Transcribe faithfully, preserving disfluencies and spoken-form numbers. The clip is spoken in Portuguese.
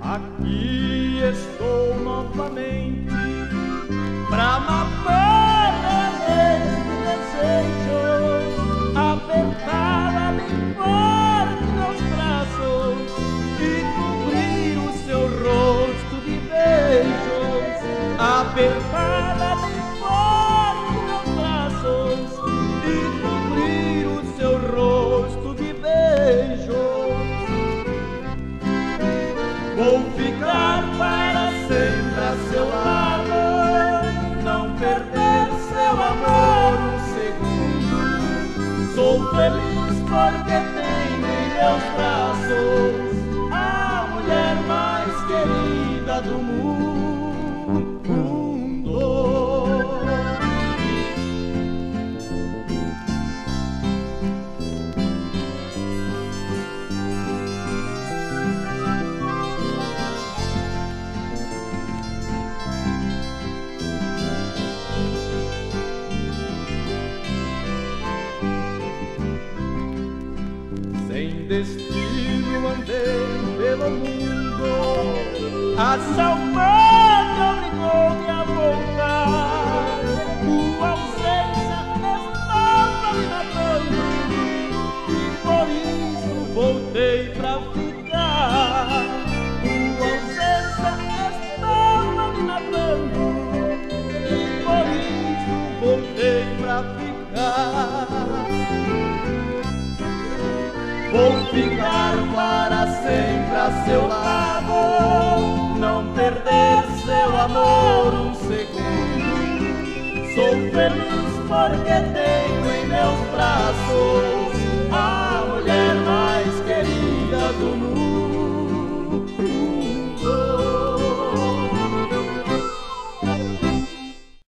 Aqui estou novamente pra matar aquele desejo, apertar bem forte meus braços e cobrir o seu rosto de beijos, apertar bem forte meus braços e cobrir o seu rosto de beijos. Vou ficar para sempre a seu lado, sou feliz porque tenho em meus braços a mulher mais querida do mundo. Sem destino andei pelo mundo, a saudade obrigou-me a voltar. Tua ausência estava-me matando e por isso voltei pra ficar. Tua ausência estava-me matando e por isso voltei pra ficar. Vou ficar para sempre a seu lado, não perder seu amor um segundo. Sou feliz porque tenho em meus braços a mulher mais querida do mundo.